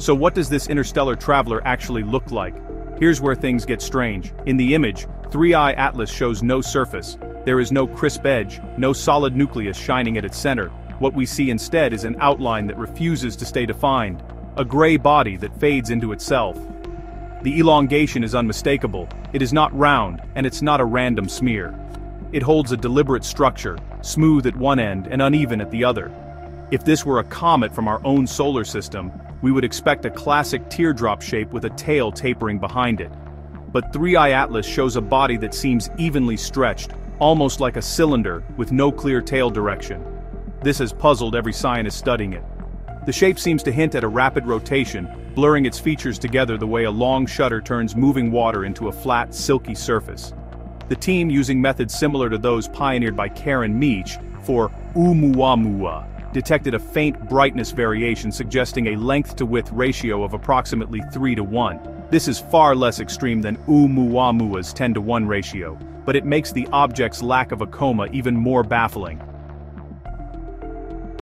So what does this interstellar traveler actually look like? Here's where things get strange. In the image, 3I/ATLAS shows no surface. There is no crisp edge, no solid nucleus shining at its center. What we see instead is an outline that refuses to stay defined, a gray body that fades into itself. The elongation is unmistakable. It is not round, and it's not a random smear. It holds a deliberate structure, smooth at one end and uneven at the other. If this were a comet from our own solar system, we would expect a classic teardrop shape with a tail tapering behind it. But 3I/ATLAS shows a body that seems evenly stretched, almost like a cylinder with no clear tail direction. This has puzzled every scientist studying it. The shape seems to hint at a rapid rotation, blurring its features together the way a long shutter turns moving water into a flat, silky surface. The team, using methods similar to those pioneered by Karen Meech for Oumuamua, detected a faint brightness variation suggesting a length-to-width ratio of approximately 3:1. This is far less extreme than Oumuamua's 10:1 ratio, but it makes the object's lack of a coma even more baffling.